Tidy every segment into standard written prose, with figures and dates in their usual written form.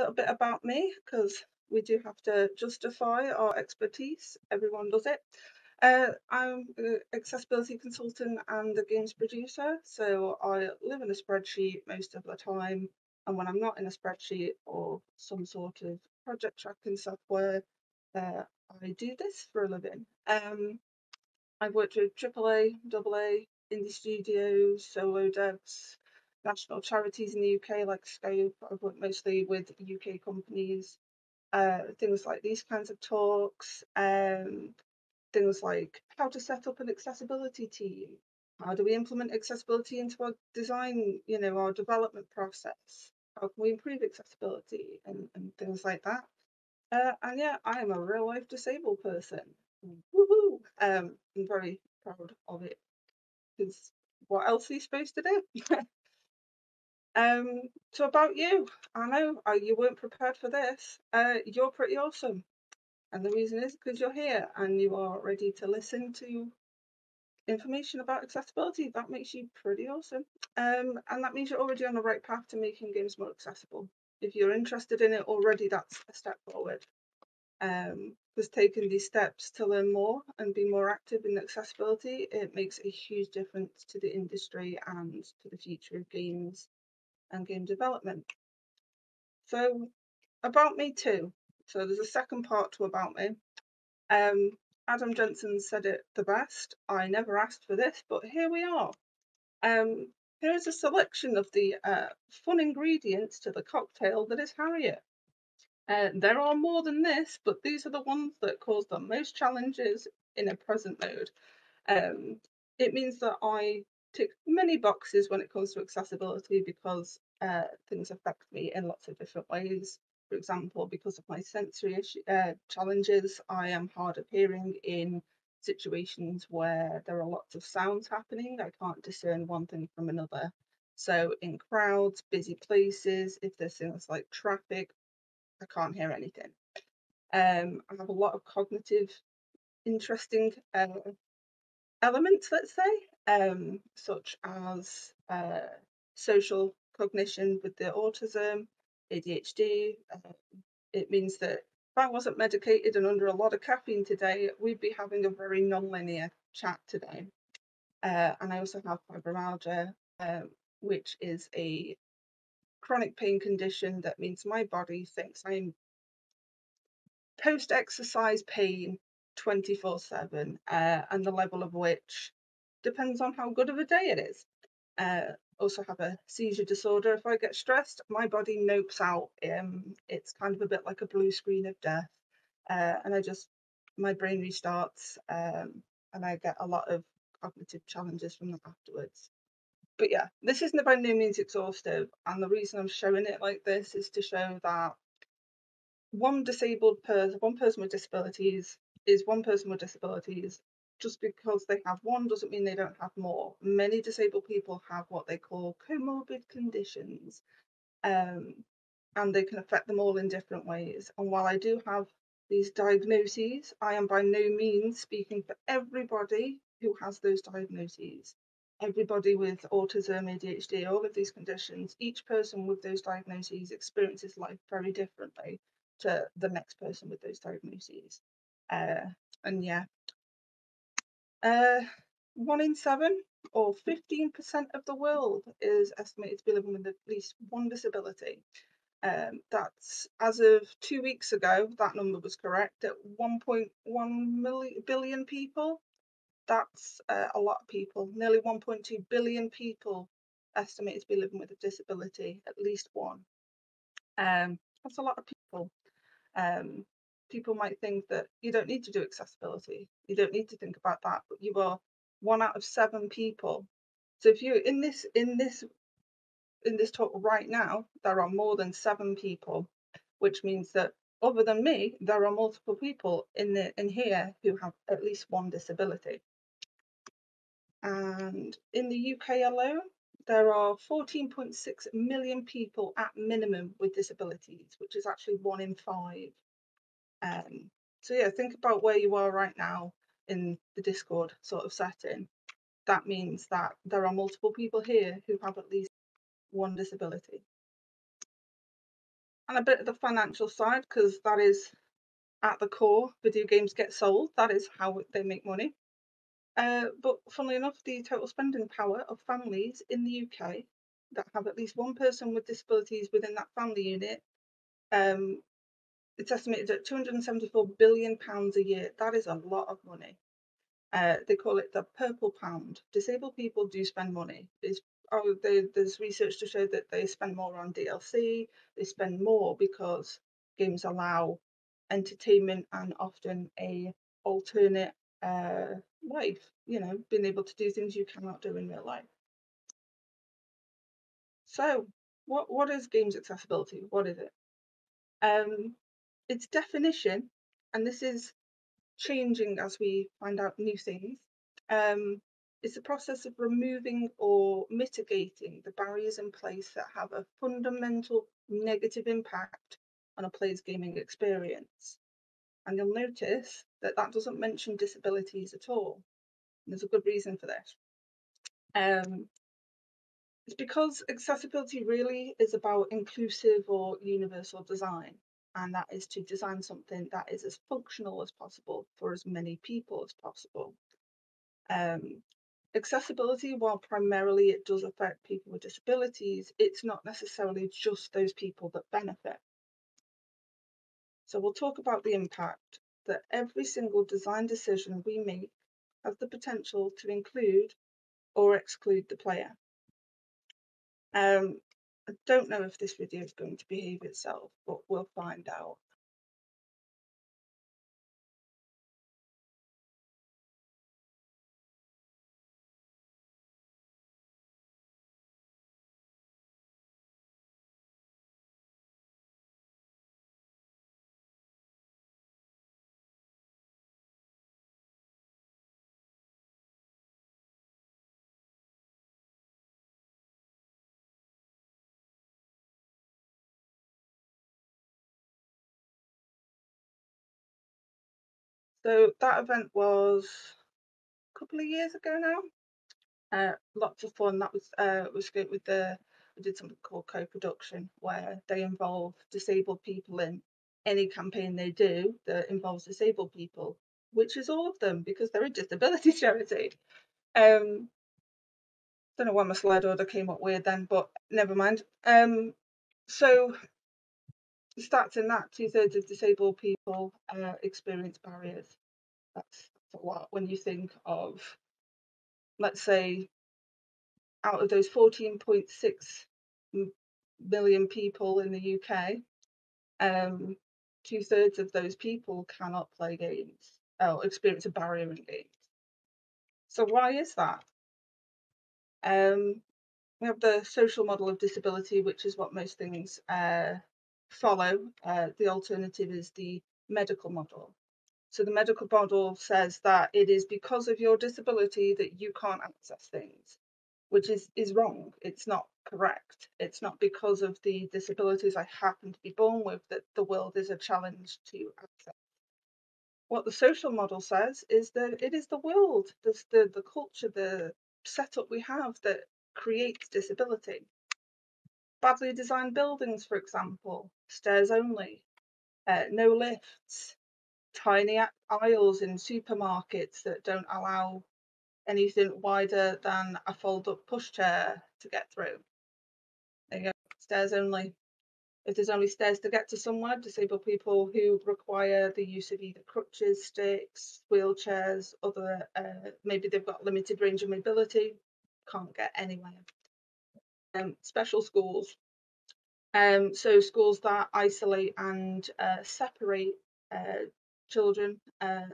little bit about me, because we do have to justify our expertise. Everyone does it. I'm an accessibility consultant and a games producer, so I live in a spreadsheet most of the time, and when I'm not in a spreadsheet or some sort of project tracking software, I do this for a living. I've worked with AAA, AA, indie studios, solo devs, national charities in the UK like Scope. I've worked mostly with UK companies, things like these kinds of talks, things like how to set up an accessibility team, how do we implement accessibility into our design, you know, our development process, how can we improve accessibility and things like that. And yeah, I am a real life disabled person. Woohoo! I'm very proud of it, because what else are you supposed to do? So about you, I know you weren't prepared for this. You're pretty awesome. And the reason is because you're here and you are ready to listen to information about accessibility. That makes you pretty awesome. And that means you're already on the right path to making games more accessible. If you're interested in it already, that's a step forward. Because taking these steps to learn more and be more active in accessibility, it makes a huge difference to the industry and to the future of games and game development. So about me too. So there's a second part to about me. Adam Jensen said it the best. I never asked for this, but here we are. Here's a selection of the fun ingredients to the cocktail that is Harriet. There are more than this, but these are the ones that cause the most challenges in a present mode. It means that I tick many boxes when it comes to accessibility, because things affect me in lots of different ways. For example, because of my sensory challenges, I am hard of hearing in situations where there are lots of sounds happening. I can't discern one thing from another. So in crowds, busy places, if there's things like traffic, I can't hear anything. I have a lot of cognitive interesting elements, let's say, such as social cognition with the autism, ADHD. It means that if I wasn't medicated and under a lot of caffeine today, we'd be having a very non-linear chat today. And I also have fibromyalgia, which is a chronic pain condition that means my body thinks I'm post-exercise pain 24/7, and the level of which depends on how good of a day it is. Also have a seizure disorder. If I get stressed, my body nopes out. It's kind of a bit like a blue screen of death, and my brain restarts, and I get a lot of cognitive challenges from that afterwards. But yeah, this isn't by no means exhaustive, and the reason I'm showing it like this is to show that one person with disabilities is one person with disabilities. Just because they have one doesn't mean they don't have more. Many disabled people have what they call comorbid conditions, and they can affect them all in different ways. And while I do have these diagnoses, I am by no means speaking for everybody who has those diagnoses. Everybody with autism, ADHD, all of these conditions, each person with those diagnoses experiences life very differently to the next person with those diagnoses. And yeah. 1 in 7 or 15% of the world is estimated to be living with at least one disability. That's as of 2 weeks ago, that number was correct at 1.1 billion people. That's a lot of people, nearly 1.2 billion people estimated to be living with a disability, at least one. That's a lot of people. People might think that you don't need to do accessibility, you don't need to think about that, but you are 1 out of 7 people. So if you're in this talk right now, there are more than 7 people, which means that other than me, there are multiple people in here who have at least one disability. And in the UK alone, there are 14.6 million people at minimum with disabilities, which is actually 1 in 5. So yeah, think about where you are right now in the Discord sort of setting. That means that there are multiple people here who have at least one disability. and a bit of the financial side, because that is at the core. Video games get sold. That is how they make money. But funnily enough, the total spending power of families in the UK that have at least one person with disabilities within that family unit, it's estimated at £274 billion a year. That is a lot of money. They call it the purple pound. Disabled people do spend money. There's research to show that they spend more on DLC. They spend more because games allow entertainment and often a alternate life, you know, being able to do things you cannot do in real life. So what is games accessibility? What is it? Its definition, and this is changing as we find out new things, it's the process of removing or mitigating the barriers in place that have a fundamental negative impact on a player's gaming experience. And you'll notice that that doesn't mention disabilities at all. And there's a good reason for this. It's because accessibility really is about inclusive or universal design. And that is to design something that is as functional as possible for as many people as possible. Accessibility, while primarily it does affect people with disabilities, it's not necessarily just those people that benefit. So we'll talk about the impact that every single design decision we make has the potential to include or exclude the player. I don't know if this video is going to behave itself, but we'll find out. So that event was a couple of years ago now. Lots of fun. That was good. We did something called co-production, where they involve disabled people in any campaign they do that involves disabled people, which is all of them because they're a disability charity. Don't know why my slide order came up weird then, but never mind. So stats in that, 2/3 of disabled people experience barriers. That's a lot when you think of, let's say, out of those 14.6 million people in the UK, 2/3 of those people cannot play games or experience a barrier in games. So why is that? We have the social model of disability, which is what most things follow. The alternative is the medical model. So the medical model says that it is because of your disability that you can't access things, which is wrong. It's not correct. It's not because of the disabilities I happen to be born with that the world is a challenge to access. What the social model says is that it is the world, the culture, the setup we have that creates disability. Badly designed buildings, for example, stairs only, no lifts, tiny aisles in supermarkets that don't allow anything wider than a fold-up pushchair to get through. There you go, stairs only. If there's only stairs to get to somewhere, disabled people who require the use of either crutches, sticks, wheelchairs, other, maybe they've got limited range of mobility, can't get anywhere. Special schools, so schools that isolate and separate children,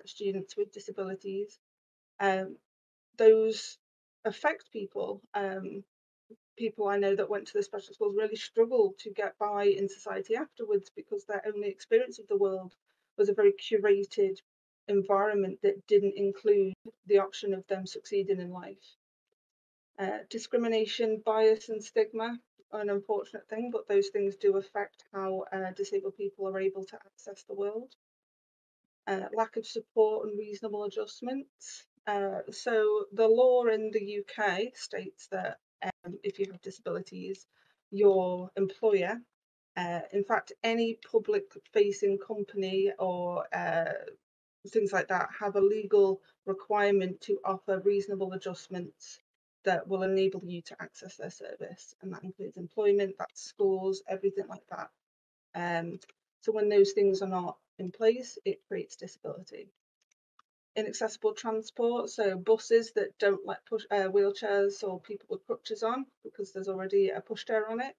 students with disabilities, those affect people. People I know that went to the special schools really struggle to get by in society afterwards because their only experience of the world was a very curated environment that didn't include the option of them succeeding in life. Discrimination, bias and stigma are an unfortunate thing, but those things do affect how disabled people are able to access the world. Lack of support and reasonable adjustments. So the law in the UK states that if you have disabilities, your employer In fact, any public-facing company or things like that have a legal requirement to offer reasonable adjustments that will enable you to access their service. And that includes employment, that's scores, everything like that. So when those things are not in place, it creates disability. Inaccessible transport, so buses that don't let wheelchairs or people with crutches on because there's already a pushchair on it.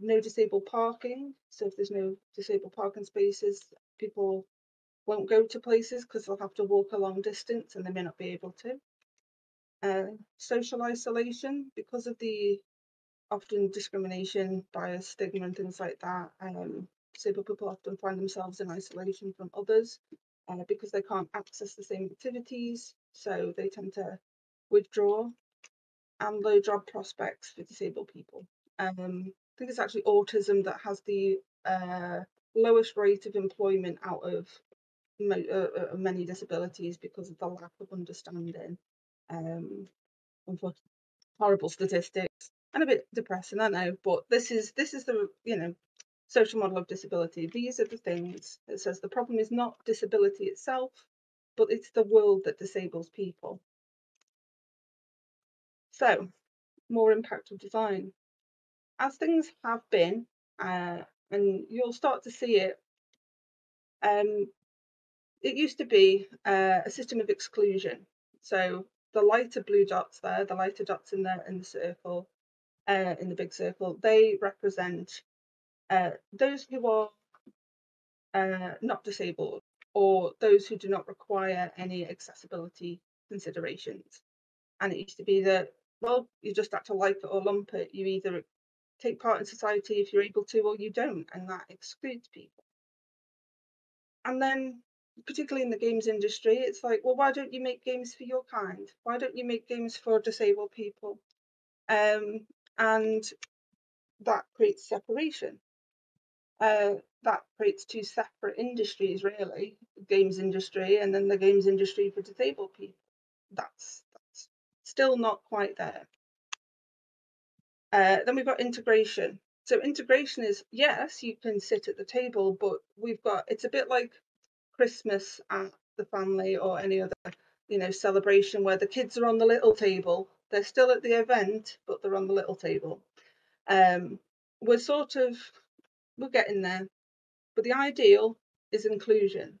No disabled parking, so if there's no disabled parking spaces, people won't go to places because they'll have to walk a long distance and they may not be able to. Social isolation, because of the often discrimination, bias, stigma and things like that, disabled people often find themselves in isolation from others because they can't access the same activities, so they tend to withdraw. And low job prospects for disabled people. I think it's actually autism that has the lowest rate of employment out of many disabilities because of the lack of understanding. Horrible statistics and a bit depressing, I know, but this is the, you know, social model of disability. These are the things. It says the problem is not disability itself, but it's the world that disables people. So, more impact of design. As things have been, and you'll start to see it, it used to be a system of exclusion. So the lighter blue dots there, the lighter dots in there in the circle, in the big circle, they represent those who are not disabled or those who do not require any accessibility considerations. And it used to be that, well, you just have to like it or lump it. You either take part in society if you're able to, or you don't, and that excludes people. And then, particularly in the games industry, it's like, well, why don't you make games for your kind? Why don't you make games for disabled people? And that creates separation. That creates two separate industries, really, the games industry and then the games industry for disabled people. That's still not quite there. Then we've got integration. So integration is, yes, you can sit at the table, but we've got, it's a bit like Christmas at the family or any other, you know, celebration where the kids are on the little table. They're still at the event, but they're on the little table. We're getting there, but the ideal is inclusion.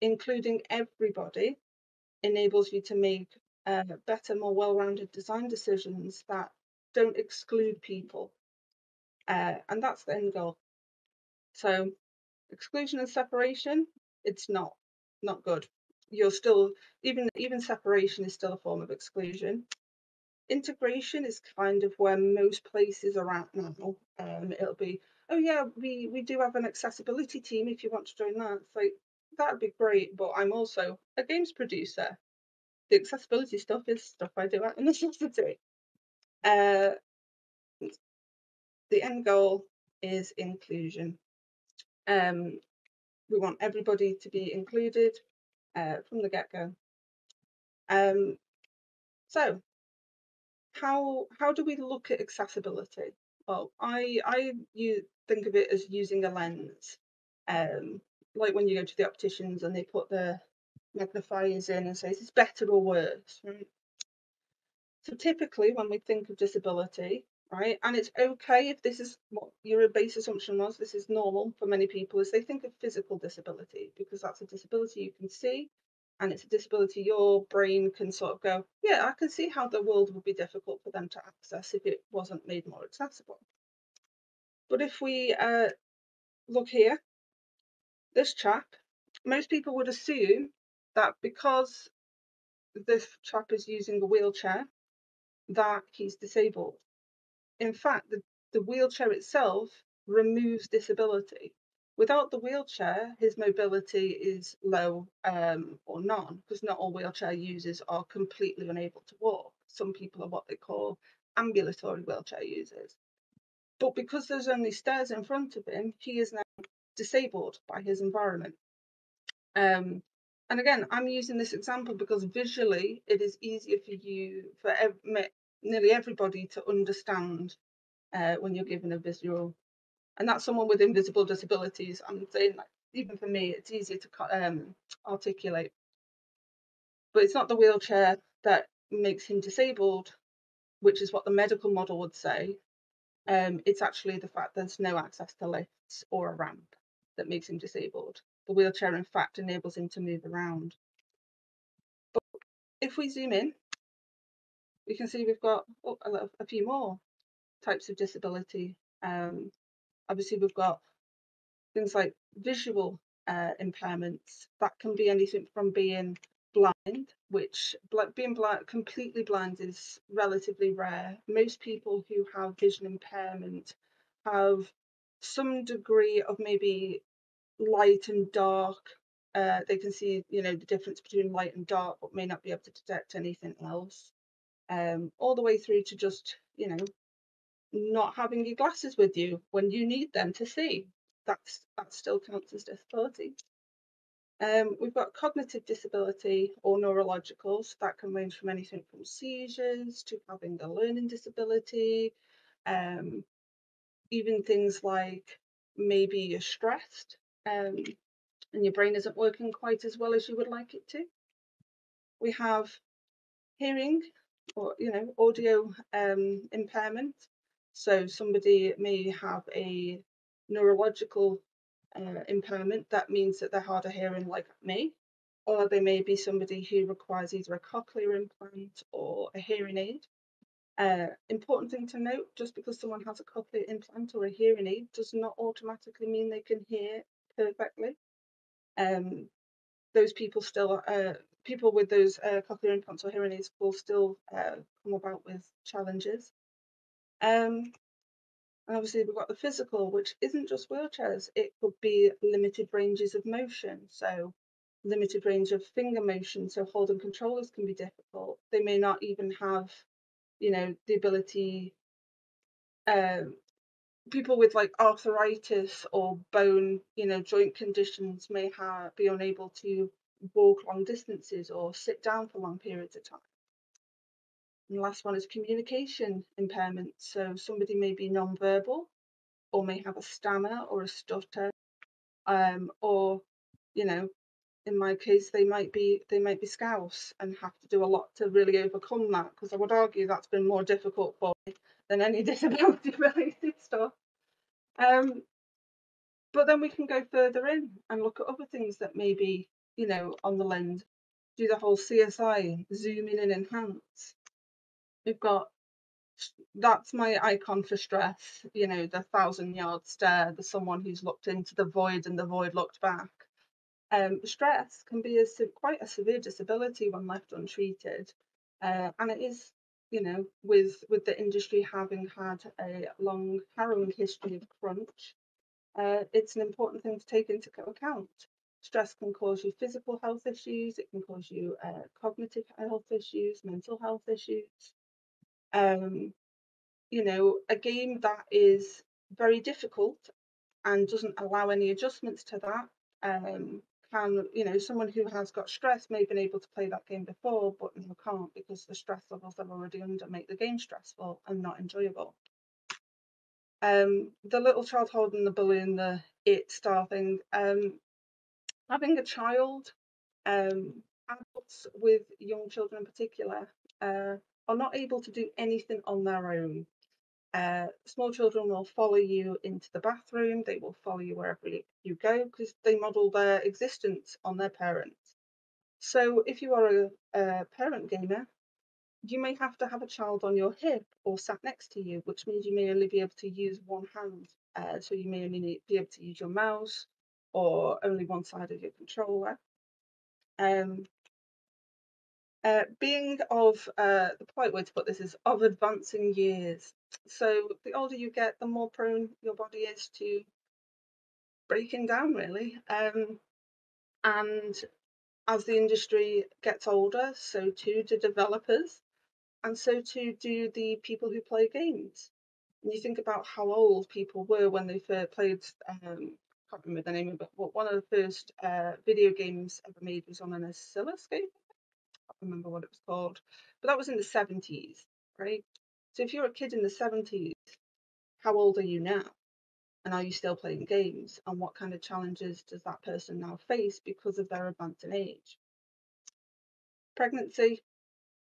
Including everybody enables you to make better, more well-rounded design decisions that don't exclude people, and that's the end goal. So exclusion and separation, it's not good. You're still, even separation is still a form of exclusion. Integration is kind of where most places are at now. It'll be, oh yeah, we do have an accessibility team if you want to join that. It's like, that'd be great, but I'm also a games producer. The accessibility stuff is stuff I do out in the necessity. The end goal is inclusion. We want everybody to be included from the get-go. So how do we look at accessibility? Well, I think of it as using a lens, like when you go to the opticians and they put the magnifiers in and say, is this better or worse, right? So typically when we think of disability, right, and it's okay if this is what your base assumption was, this is normal for many people, is they think of physical disability because that's a disability you can see and it's a disability your brain can sort of go, yeah, I can see how the world would be difficult for them to access if it wasn't made more accessible. But if we look here, this chap, most people would assume that because this chap is using a wheelchair, that he's disabled. In fact, the wheelchair itself removes disability. Without the wheelchair, his mobility is low or none, because not all wheelchair users are completely unable to walk. Some people are what they call ambulatory wheelchair users. But because there's only stairs in front of him, he is now disabled by his environment. And again, I'm using this example because visually it is easier for you, for nearly everybody to understand when you're given a visual and that's someone with invisible disabilities. I'm saying, like, even for me, it's easier to articulate. But it's not the wheelchair that makes him disabled, which is what the medical model would say. It's actually the fact there's no access to lifts or a ramp that makes him disabled. The wheelchair, in fact, enables him to move around. But if we zoom in, we can see we've got a few more types of disability. Obviously, we've got things like visual impairments. That can be anything from being blind, which completely blind is relatively rare. Most people who have vision impairment have some degree of maybe light and dark. They can see, you know, the difference between light and dark, but may not be able to detect anything else. All the way through to just, you know, not having your glasses with you when you need them to see. That still counts as disability. We've got cognitive disability or neurological, so that can range from anything from seizures to having a learning disability, even things like maybe you're stressed and your brain isn't working quite as well as you would like it to. We have hearing or, you know, audio impairment. So somebody may have a neurological impairment. That means that they're hard of hearing, like me, or they may be somebody who requires either a cochlear implant or a hearing aid. Important thing to note, just because someone has a cochlear implant or a hearing aid does not automatically mean they can hear perfectly. Those people still, people with those cochlear implants or hearing aids will still come about with challenges. And obviously we've got the physical, which isn't just wheelchairs. It could be limited ranges of motion, so limited range of finger motion, so holding controllers can be difficult. They may not even have, you know, the ability. People with like arthritis or bone, you know, joint conditions may be unable to walk long distances or sit down for long periods of time. And the last one is communication impairment. So somebody may be non-verbal or may have a stammer or a stutter, or, you know, in my case, they might be Scouse and have to do a lot to really overcome that, because I would argue that's been more difficult for me than any disability related stuff. But then we can go further in and look at other things that may be, you know, on the lens. Do the whole CSI, zoom in and enhance. We've got, that's my icon for stress, you know, the 1,000-yard stare, the someone who's looked into the void and the void looked back. Stress can be quite a severe disability when left untreated. And it is, you know, with the industry having had a long, harrowing history of crunch, it's an important thing to take into account. Stress can cause you physical health issues, it can cause you cognitive health issues, mental health issues. You know, a game that is very difficult and doesn't allow any adjustments to that, can, you know, someone who has got stress may have been able to play that game before, but now can't because the stress levels they're already under make the game stressful and not enjoyable. The little child holding the balloon, the it star thing, having a child, adults with young children in particular, are not able to do anything on their own. Small children will follow you into the bathroom, they will follow you wherever you go, because they model their existence on their parents. So if you are a parent gamer, you may have to have a child on your hip or sat next to you, which means you may only be able to use one hand, so you may only be able to use your mouse, or only one side of your controller. Being of, the polite way to put this is, of advancing years. So the older you get, the more prone your body is to breaking down, really. And as the industry gets older, so too do developers, and so too do the people who play games. And you think about how old people were when they first played, I can't remember the name of it, but one of the first video games ever made was on an oscilloscope. I can't remember what it was called, but that was in the 70s, right? So if you're a kid in the 70s, how old are you now? And are you still playing games? And what kind of challenges does that person now face because of their advancing age? Pregnancy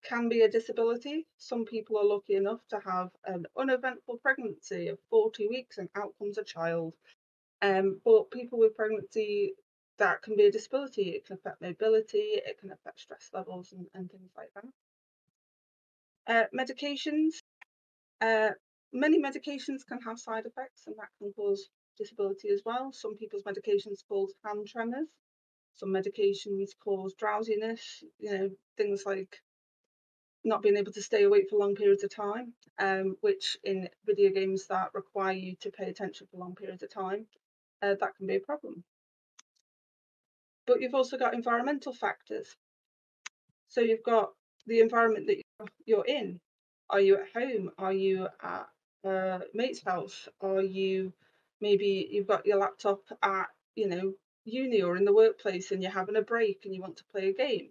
can be a disability. Some people are lucky enough to have an uneventful pregnancy of 40 weeks and out comes a child. But people with pregnancy, that can be a disability. It can affect mobility, it can affect stress levels and things like that. Medications. Many medications can have side effects and that can cause disability as well. Some people's medications cause hand tremors. Some medications cause drowsiness, you know, things like not being able to stay awake for long periods of time, which in video games that require you to pay attention for long periods of time, that can be a problem. But you've also got environmental factors. So you've got the environment that you're in. Are you at home? Are you at mate's house? Are you, maybe you've got your laptop at, you know, uni or in the workplace and you're having a break and you want to play a game.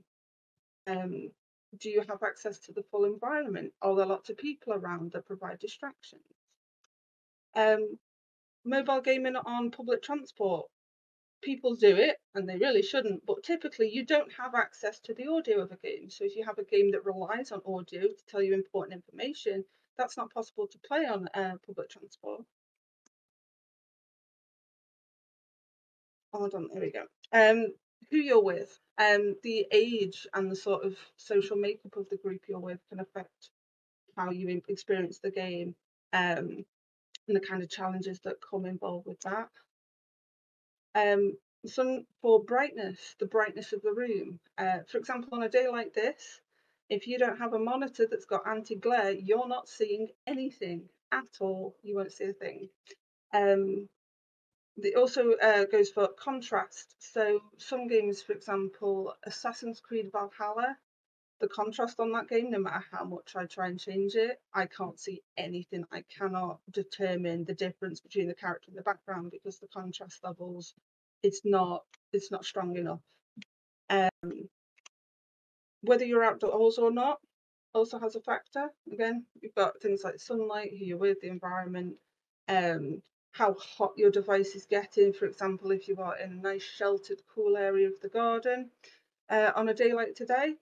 Do you have access to the full environment? Are there lots of people around that provide distractions? Mobile gaming on public transport. People do it and they really shouldn't, but typically you don't have access to the audio of a game. So if you have a game that relies on audio to tell you important information, that's not possible to play on public transport. Hold on, there we go. Who you're with, the age and the sort of social makeup of the group you're with can affect how you experience the game, and the kind of challenges that come involved with that. Some for brightness, the brightness of the room. For example, on a day like this, if you don't have a monitor that's got anti-glare, you're not seeing anything at all. You won't see a thing. It also goes for contrast. So some games, for example, Assassin's Creed Valhalla, the contrast on that game, no matter how much I try and change it, I can't see anything. I cannot determine the difference between the character and the background because the contrast levels, it's not strong enough. Whether you're outdoors or not also has a factor. Again, you've got things like sunlight, who you're with, the environment, how hot your device is getting. For example, if you are in a nice sheltered cool area of the garden on a day like today,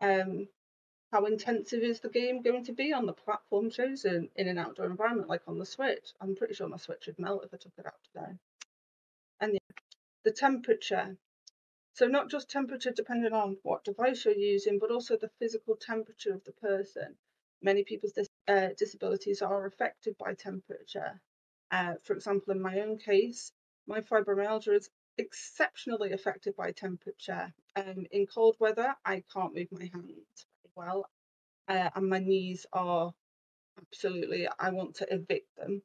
how intensive is the game going to be on the platform chosen in an outdoor environment, like on the Switch? I'm pretty sure my Switch would melt if I took it out today. And the temperature. So not just temperature depending on what device you're using, but also the physical temperature of the person. Many people's disabilities are affected by temperature. For example, in my own case, my fibromyalgia is exceptionally affected by temperature. In cold weather, I can't move my hands very well, and my knees are absolutely, I want to evict them.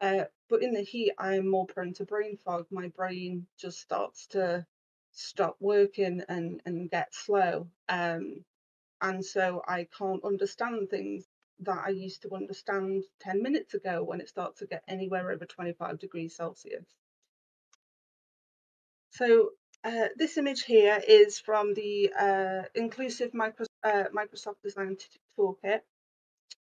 But in the heat, I am more prone to brain fog. My brain just starts to stop working and get slow. And so I can't understand things that I used to understand 10 minutes ago when it starts to get anywhere over 25 degrees Celsius. So this image here is from the Inclusive Microsoft Design Toolkit,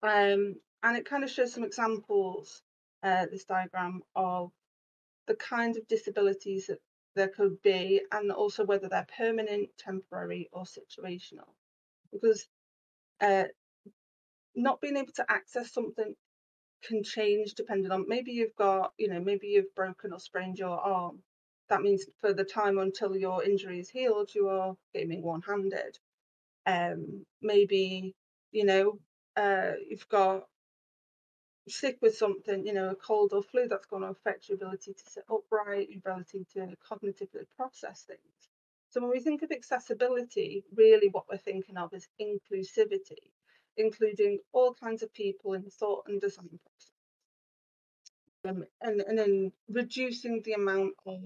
and it kind of shows some examples, this diagram, of the kinds of disabilities that there could be and also whether they're permanent, temporary or situational. Because not being able to access something can change depending on, maybe you've got, you know, maybe you've broken or sprained your arm. That means for the time until your injury is healed, you are gaming one-handed. Maybe, you know, you've got sick with something, you know, a cold or flu, that's going to affect your ability to sit upright, your ability to cognitively process things. So when we think of accessibility, really what we're thinking of is inclusivity, including all kinds of people in the thought and design process. And then reducing the amount of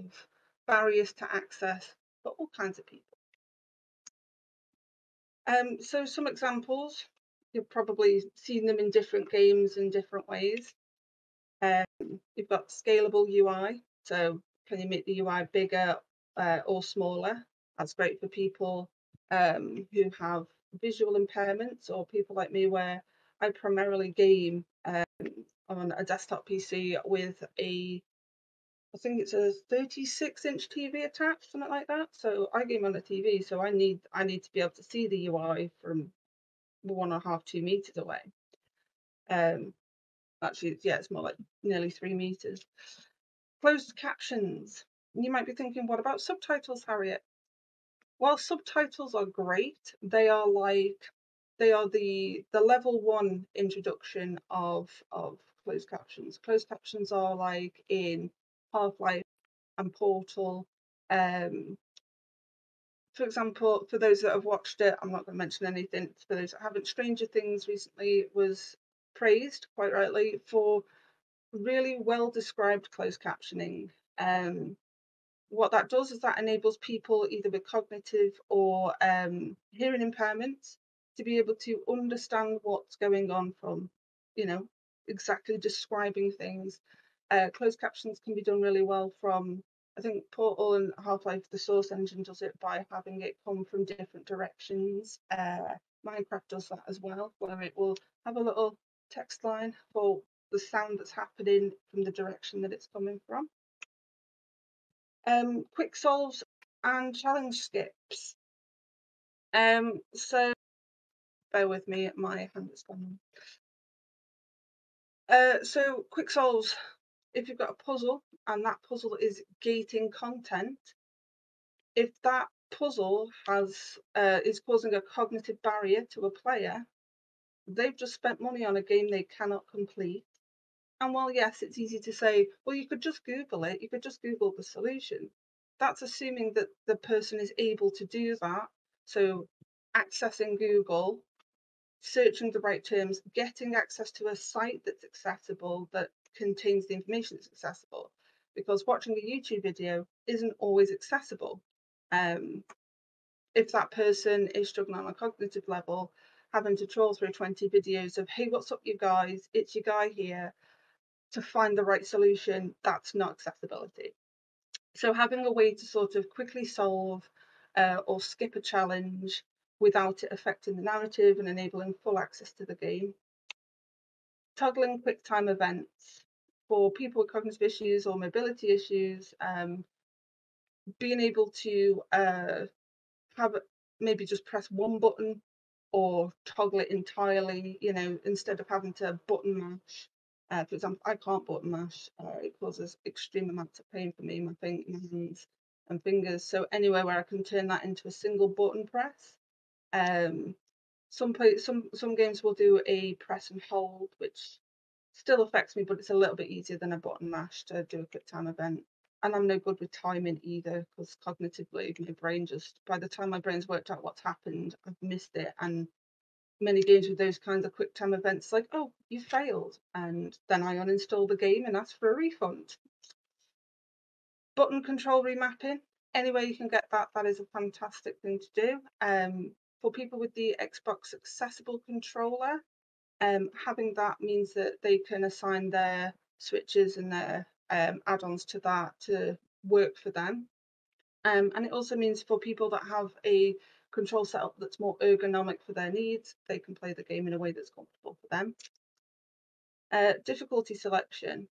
barriers to access for all kinds of people. So some examples, you've probably seen them in different games in different ways. You've got scalable UI. So can you make the UI bigger or smaller? That's great for people who have visual impairments or people like me where I primarily game on a desktop PC with a I think it says 36-inch TV attached, something like that. So I game on a TV, so I need to be able to see the UI from 1.5 to 2 meters away. Actually, yeah, it's more like nearly 3 meters. Closed captions. You might be thinking, what about subtitles, Harriet? While subtitles are great, they are like the level one introduction of closed captions. Closed captions are like in Half-Life and Portal. For example, for those that have watched it, I'm not going to mention anything. For those that haven't, Stranger Things recently was praised, quite rightly, for really well-described closed captioning. What that does is that enables people either with cognitive or hearing impairments to be able to understand what's going on from, you know, exactly describing things. Closed captions can be done really well from, I think, Portal and Half-Life, the source engine does it by having it come from different directions. Minecraft does that as well, where it will have a little text line for the sound that's happening from the direction that it's coming from. Quick solves and challenge skips. So bear with me, my hand is gone. So quick solves. If you've got a puzzle and that puzzle is gating content, if that puzzle has is causing a cognitive barrier to a player, they've just spent money on a game they cannot complete. And while yes, it's easy to say, well, you could just Google it, you could just Google the solution. That's assuming that the person is able to do that. So accessing Google, searching the right terms, getting access to a site that's accessible, that contains the information that's accessible, because watching a YouTube video isn't always accessible. If that person is struggling on a cognitive level, having to trawl through 20 videos of, hey, what's up you guys, it's your guy here, to find the right solution, that's not accessibility. So having a way to sort of quickly solve or skip a challenge without it affecting the narrative and enabling full access to the game. Toggling quick time events for people with cognitive issues or mobility issues, being able to have maybe just press one button or toggle it entirely, you know, instead of having to button mash. For example, I can't button mash. It causes extreme amounts of pain for me, my hands and fingers. So anywhere where I can turn that into a single button press. Some games will do a press and hold, which still affects me, but it's a little bit easier than a button mash to do a quick time event. And I'm no good with timing either, because cognitively my brain just, by the time my brain's worked out what's happened, I've missed it. And many games with those kinds of quick time events, like, oh, you failed, and then I uninstall the game and ask for a refund. Button control remapping, any way you can get that, that is a fantastic thing to do. For people with the Xbox accessible controller, having that means that they can assign their switches and their add-ons to that to work for them. And it also means for people that have a control setup that's more ergonomic for their needs, they can play the game in a way that's comfortable for them. Difficulty selection.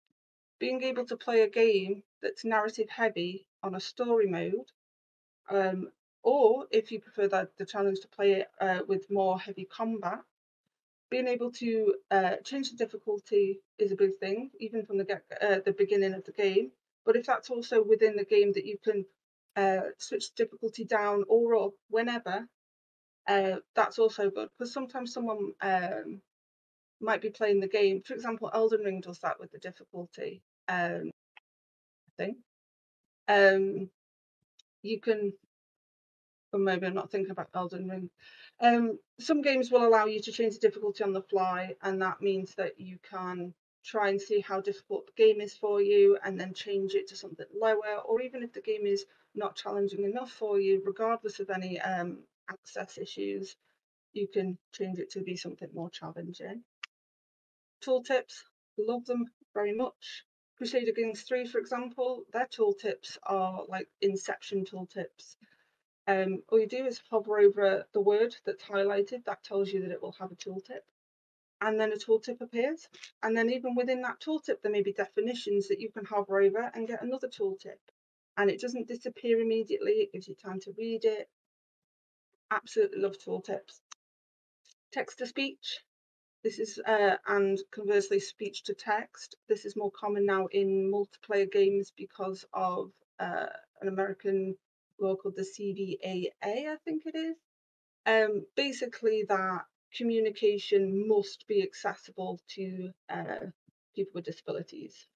Being able to play a game that's narrative heavy on a story mode, or if you prefer the challenge to play it with more heavy combat, being able to change the difficulty is a big thing, even from the beginning of the game. But if that's also within the game that you can switch the difficulty down or up whenever, that's also good, because sometimes someone might be playing the game. For example, Elden Ring does that with the difficulty thing. You can, or maybe I'm not thinking about Elden Ring. Some games will allow you to change the difficulty on the fly, and that means that you can try and see how difficult the game is for you and then change it to something lower, or even if the game is not challenging enough for you, regardless of any access issues, you can change it to be something more challenging. Tooltips, love them very much. Crusader Kings 3, for example, their tooltips are like Inception tooltips. All you do is hover over the word that's highlighted, that tells you that it will have a tooltip. and then a tooltip appears. And then even within that tooltip, there may be definitions that you can hover over and get another tooltip. And it doesn't disappear immediately. It gives you time to read it. Absolutely love tooltips. Text to speech. This is, and conversely, speech to text. This is more common now in multiplayer games because of an American law called the CVAA, I think it is. Basically, that communication must be accessible to people with disabilities.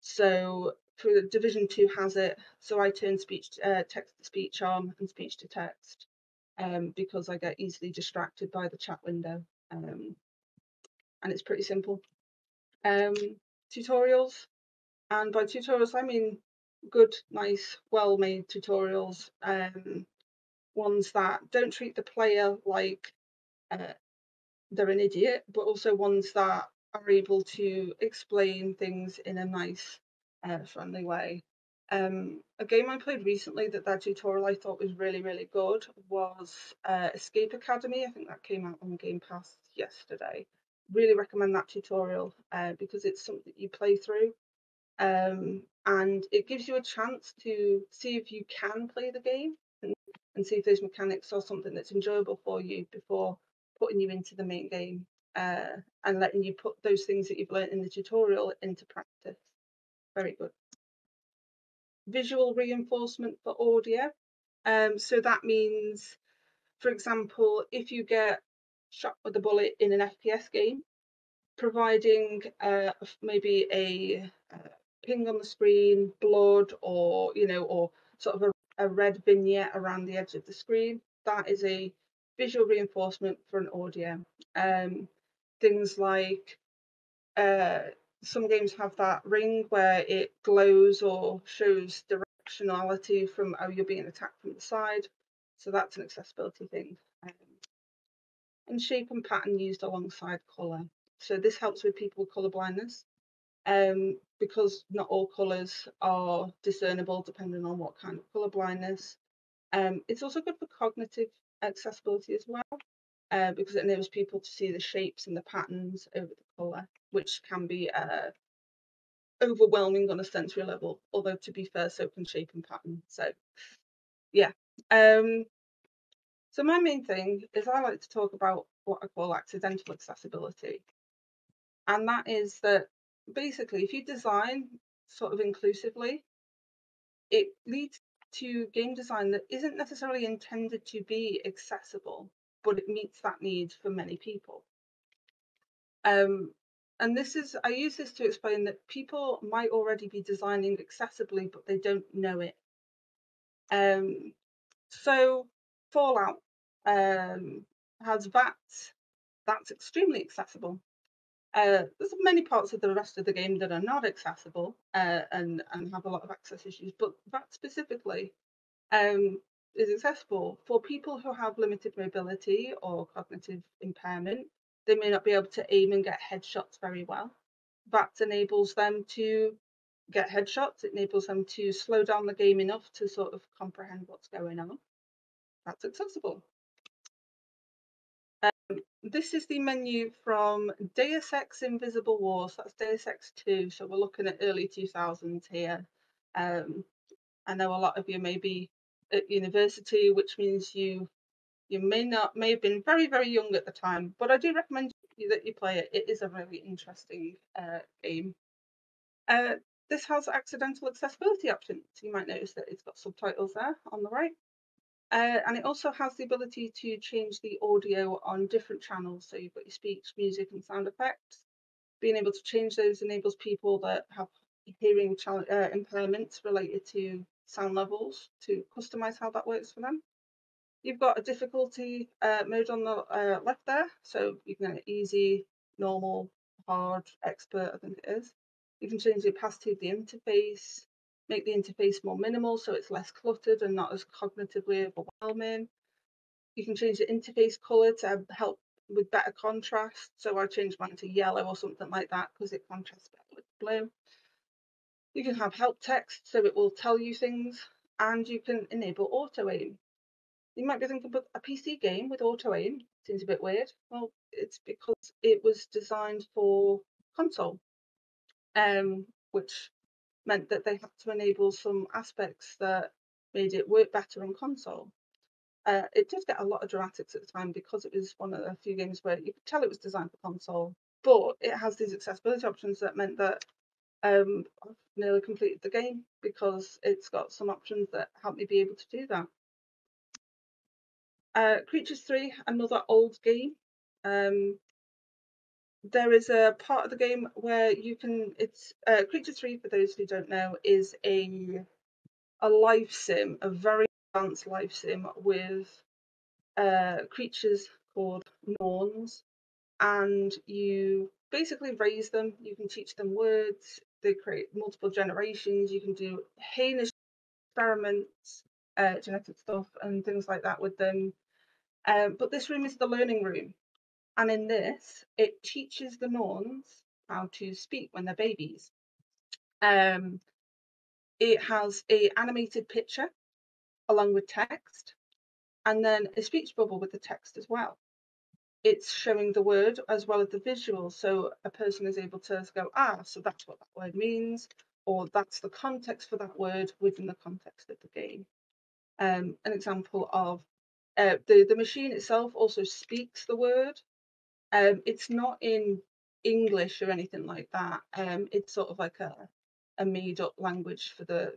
So, for Division 2 has it. So I turn text to speech on and speech to text because I get easily distracted by the chat window. And it's pretty simple. Tutorials, and by tutorials I mean good, nice, well-made tutorials, ones that don't treat the player like they're an idiot, but also ones that are able to explain things in a nice, friendly way. A game I played recently that tutorial I thought was really, really good was Escape Academy. I think that came out on Game Pass yesterday. Really recommend that tutorial because it's something you play through and it gives you a chance to see if you can play the game and see if those mechanics are something that's enjoyable for you before putting you into the main game and letting you put those things that you've learned in the tutorial into practice. Very good. Visual reinforcement for audio. So that means, for example, if you get shot with a bullet in an FPS game, providing maybe a ping on the screen, blood, or or sort of a red vignette around the edge of the screen, that is a visual reinforcement for an audio. Things like some games have that ring where it glows or shows directionality from, oh, you're being attacked from the side. So that's an accessibility thing. And shape and pattern used alongside colour. So this helps with people with colour blindness because not all colours are discernible depending on what kind of colour blindness. It's also good for cognitive accessibility as well because it enables people to see the shapes and the patterns over the colour, which can be overwhelming on a sensory level, although to be fair, so can shape and pattern. So yeah. So my main thing is I like to talk about what I call accidental accessibility. And that is that basically if you design sort of inclusively, it leads to game design that isn't necessarily intended to be accessible, but it meets that need for many people. And this is, I use this to explain that people might already be designing accessibly, but they don't know it. So Fallout has VATs. That's extremely accessible. There's many parts of the rest of the game that are not accessible and have a lot of access issues, but VAT specifically is accessible for people who have limited mobility or cognitive impairment. They may not be able to aim and get headshots very well. That enables them to get headshots. It enables them to slow down the game enough to sort of comprehend what's going on. That's accessible. This is the menu from Deus Ex: Invisible Wars. That's Deus Ex 2. So we're looking at early 2000s here. I know a lot of you may be at university, which means you may have been very, very young at the time, but I do recommend that you play it. It is a really interesting game. This has accidental accessibility options. You might notice that it's got subtitles there on the right. And it also has the ability to change the audio on different channels. So you've got your speech, music and sound effects. Being able to change those enables people that have hearing impairments related to sound levels to customize how that works for them. You've got a difficulty mode on the left there, so you can get easy, normal, hard, expert, I think it is. You can change the opacity of the interface, make the interface more minimal so it's less cluttered and not as cognitively overwhelming. You can change the interface colour to help with better contrast, so I changed mine to yellow or something like that because it contrasts better with blue. You can have help text, so it will tell you things, and you can enable auto aim. You might be thinking about a PC game with auto aim. seems a bit weird. Well, it's because it was designed for console, which meant that they had to enable some aspects that made it work better on console. It did get a lot of dramatics at the time because it was one of the few games where you could tell it was designed for console, but it has these accessibility options that meant that I've nearly completed the game because it's got some options that help me be able to do that. Creatures 3, another old game. There is a part of the game where you can, Creatures 3, for those who don't know, is a life sim, a very advanced life sim with creatures called Norns, and you basically raise them, you can teach them words, they create multiple generations, you can do heinous experiments, genetic stuff and things like that with them. But this room is the learning room, and in this it teaches the Norns how to speak when they're babies. It has an animated picture along with text, and then a speech bubble with the text as well. It's showing the word as well as the visual, so a person is able to go, ah, so that's what that word means, or that's the context for that word within the context of the game. An example of the machine itself also speaks the word. It's not in English or anything like that. It's sort of like a made-up language for the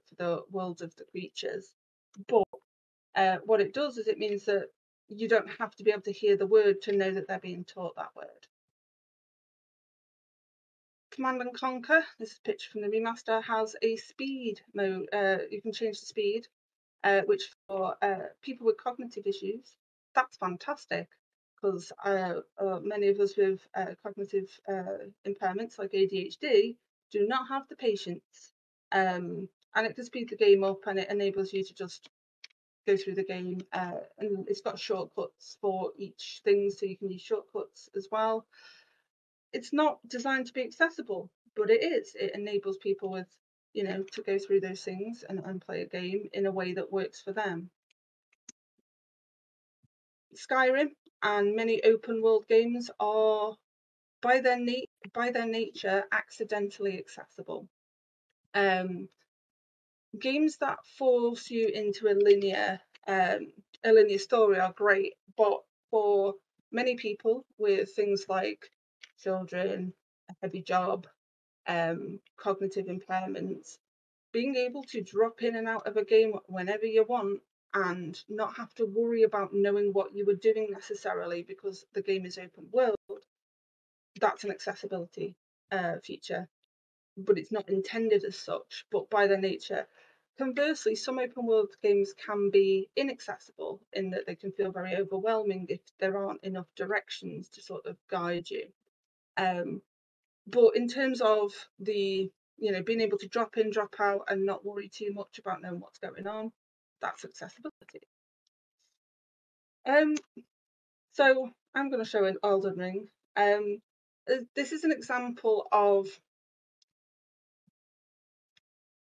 world of the creatures. But what it does is it means that you don't have to be able to hear the word to know that they're being taught that word. Command and Conquer, this is a picture from the remaster, has a speed mode. You can change the speed. Which for people with cognitive issues, that's fantastic, because many of us with cognitive impairments like ADHD do not have the patience, and it can speed the game up, and it enables you to just go through the game, and it's got shortcuts for each thing, so you can use shortcuts as well. It's not designed to be accessible, but it is. It enables people with, you know, to go through those things and play a game in a way that works for them. Skyrim and many open world games are, by their nature, accidentally accessible. Games that force you into a linear story are great, but for many people with things like children, a heavy job, cognitive impairments, being able to drop in and out of a game whenever you want and not have to worry about knowing what you were doing necessarily because the game is open world, that's an accessibility feature, but it's not intended as such, but by their nature. Conversely, some open world games can be inaccessible in that they can feel very overwhelming if there aren't enough directions to sort of guide you. But in terms of the, you know, being able to drop in, drop out and not worry too much about knowing what's going on, that's accessibility. So I'm going to show an Elden Ring. This is an example of,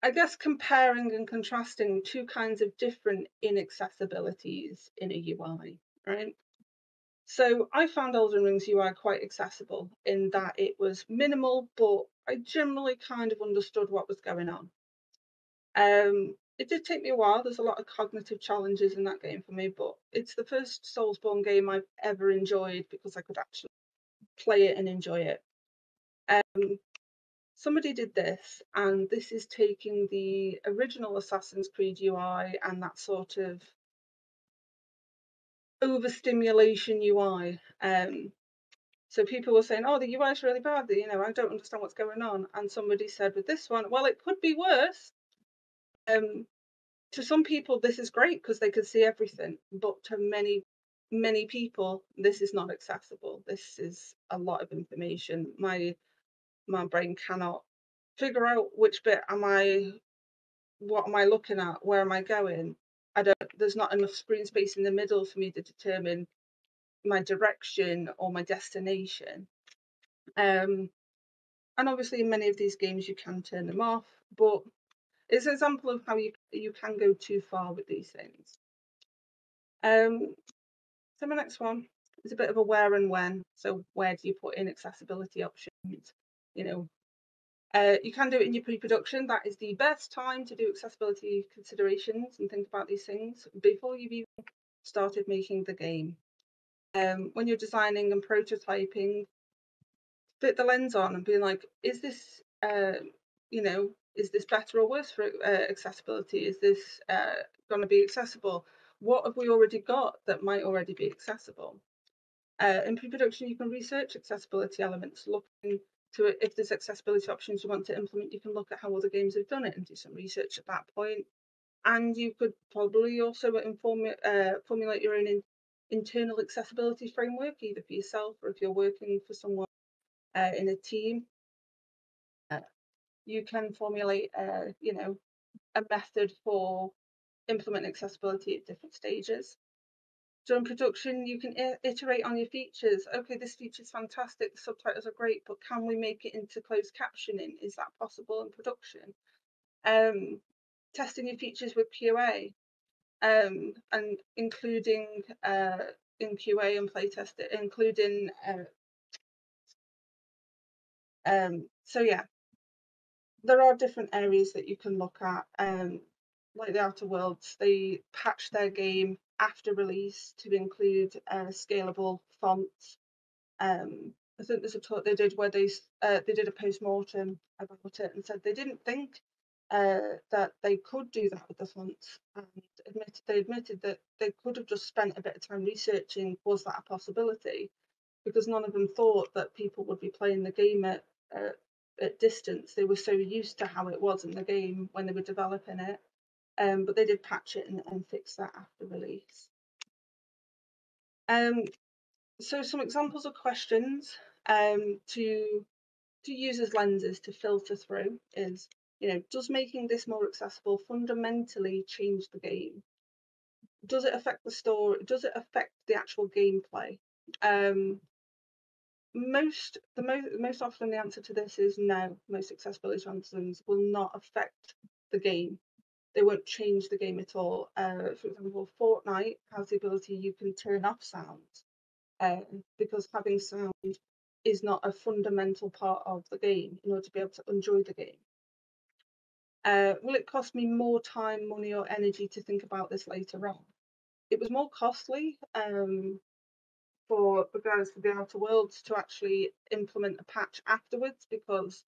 I guess, comparing and contrasting two kinds of different inaccessibilities in a UI, right? So I found Elden Ring's UI quite accessible in that it was minimal, but I generally kind of understood what was going on. It did take me a while. There's a lot of cognitive challenges in that game for me, but it's the first Soulsborne game I've ever enjoyed because I could actually play it and enjoy it. Somebody did this, and this is taking the original Assassin's Creed UI and that sort of overstimulation UI. So people were saying, oh, the UI is really bad, you know, I don't understand what's going on. And somebody said with this one, well, it could be worse. To some people, this is great because they can see everything, but to many, many people, this is not accessible. This is a lot of information. My brain cannot figure out which bit am I, what am I looking at? Where am I going? There's not enough screen space in the middle for me to determine my direction or my destination. And obviously in many of these games you can turn them off, but it's an example of how you can go too far with these things. So my next one there's a bit of a where and when. So where do you put in accessibility options? You know, you can do it in your pre-production. That is the best time to do accessibility considerations and think about these things before you've even started making the game. When you're designing and prototyping, put the lens on and being like, is this, you know, is this better or worse for accessibility? Is this going to be accessible? What have we already got that might already be accessible? In pre-production, you can research accessibility elements, looking to it. If there's accessibility options you want to implement, you can look at how other games have done it and do some research at that point. And you could probably also formulate your own internal accessibility framework, either for yourself or if you're working for someone in a team. You can formulate, you know, a method for implementing accessibility at different stages. During production, you can iterate on your features. Okay, this feature is fantastic, the subtitles are great, but can we make it into closed captioning? Is that possible in production? Testing your features with QA and including in QA and playtest, including so yeah, there are different areas that you can look at. Like the Outer Worlds, they patched their game after release to include scalable fonts. I think there's a talk they did where they did a post-mortem about it and said they didn't think that they could do that with the fonts, and they admitted that they could have just spent a bit of time researching, was that a possibility, because none of them thought that people would be playing the game at distance. They were so used to how it was in the game when they were developing it. But they did patch it and fix that after release. So some examples of questions to use as lenses to filter through is, you know, does making this more accessible fundamentally change the game? Does it affect the story? Does it affect the actual gameplay? Most often the answer to this is no. Most accessibility transactions will not affect the game. They won't change the game at all. For example, Fortnite has the ability you can turn off sound because having sound is not a fundamental part of the game in order to be able to enjoy the game. Will it cost me more time, money or energy to think about this later on? It was more costly for the guys for the Outer Worlds to actually implement a patch afterwards, because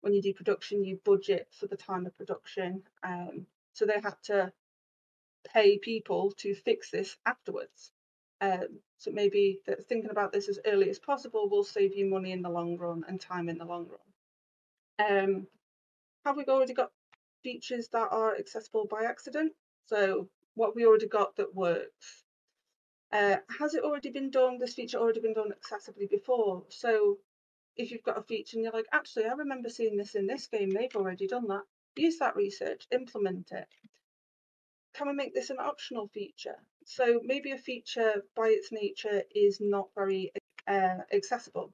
when you do production, you budget for the time of production. So they had to pay people to fix this afterwards. So maybe that thinking about this as early as possible will save you money in the long run and time in the long run. Have we already got features that are accessible by accident? So what have we already got that works? Has it already been done? This feature already been done accessibly before? So if you've got a feature and you're like, actually, I remember seeing this in this game, they've already done that. Use that research, implement it. Can we make this an optional feature? So maybe a feature by its nature is not very accessible.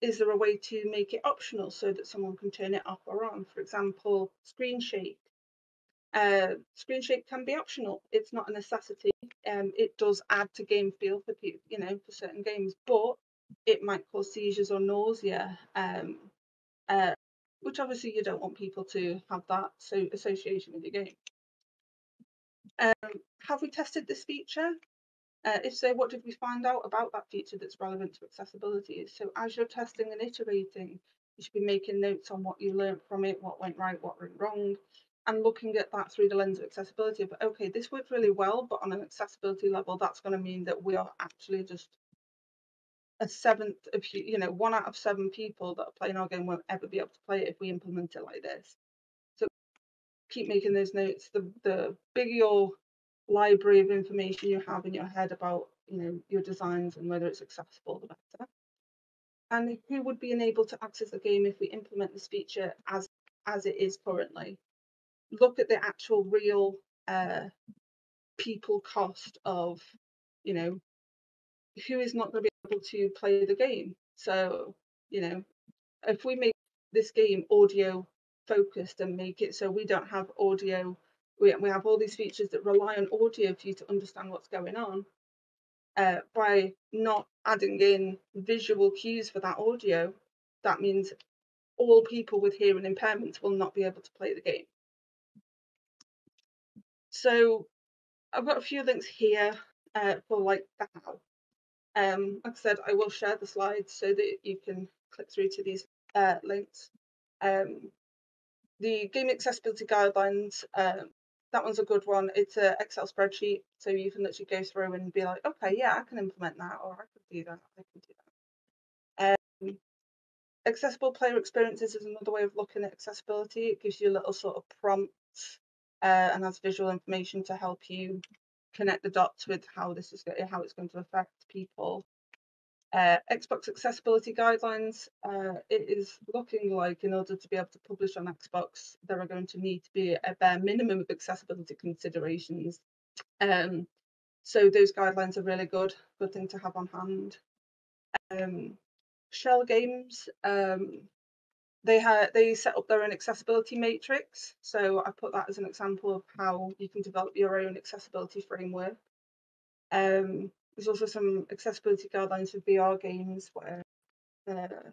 Is there a way to make it optional so that someone can turn it off or on? For example, screen shake. Screen shake can be optional. It's not a necessity. It does add to game feel for people, you know, for certain games, but it might cause seizures or nausea, which obviously you don't want people to have that association with your game. Have we tested this feature? If so, what did we find out about that feature that's relevant to accessibility? So as you're testing and iterating, you should be making notes on what you learned from it, what went right, what went wrong, and looking at that through the lens of accessibility. But okay, this worked really well, but on an accessibility level, that's going to mean that we are actually just a seventh of, you know, 1 out of 7 people that are playing our game won't ever be able to play it if we implement it like this. So keep making those notes. The bigger your library of information you have in your head about, you know, your designs and whether it's accessible, the better. And who would be enabled to access the game if we implement this feature as it is currently? Look at the actual real people cost of, you know, who is not going to be able to play the game. So, you know, if we make this game audio focused and make it so we don't have audio, we have all these features that rely on audio for you to understand what's going on, by not adding in visual cues for that audio, that means all people with hearing impairments will not be able to play the game. So I've got a few links here for like the how. Like I said, I will share the slides so that you can click through to these links. The Game Accessibility Guidelines, that one's a good one. It's an Excel spreadsheet, so you can literally go through and be like, okay, yeah, I can implement that, or I could do that, I can do that. Accessible Player Experiences is another way of looking at accessibility. It gives you a little sort of prompts and has visual information to help you connect the dots with how this is how it's going to affect people. Xbox Accessibility Guidelines, it is looking like in order to be able to publish on Xbox, there are going to need to be a bare minimum of accessibility considerations. So those guidelines are really good thing to have on hand. Shell Games, they set up their own accessibility matrix. So I put that as an example of how you can develop your own accessibility framework. There's also some accessibility guidelines for VR games where a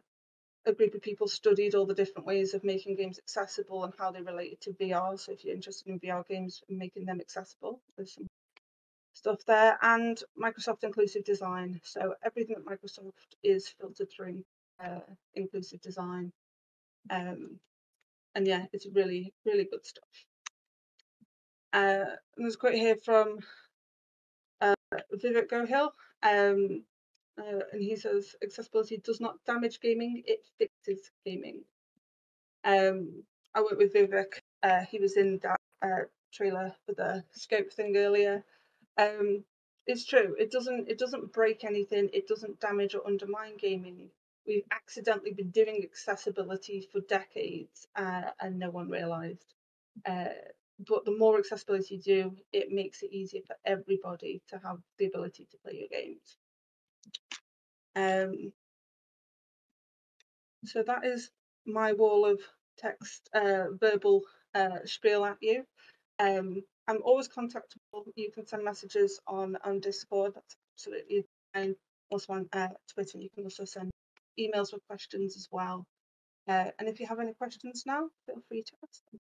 group of people studied all the different ways of making games accessible and how they related to VR. So if you're interested in VR games and making them accessible, there's some stuff there. And Microsoft Inclusive Design. So everything at Microsoft is filtered through Inclusive Design. And yeah, it's really, really good stuff. And there's a quote here from Vivek Gohill, and he says accessibility does not damage gaming, it fixes gaming. I worked with Vivek, he was in that trailer for the Scope thing earlier. It's true, it doesn't break anything, it doesn't damage or undermine gaming. We've accidentally been doing accessibility for decades and no one realised. But the more accessibility you do, it makes it easier for everybody to have the ability to play your games. So that is my wall of text, verbal spiel at you. I'm always contactable. You can send messages on Discord. That's absolutely fine. Also on Twitter, you can also send emails with questions as well. And if you have any questions now, feel free to ask them.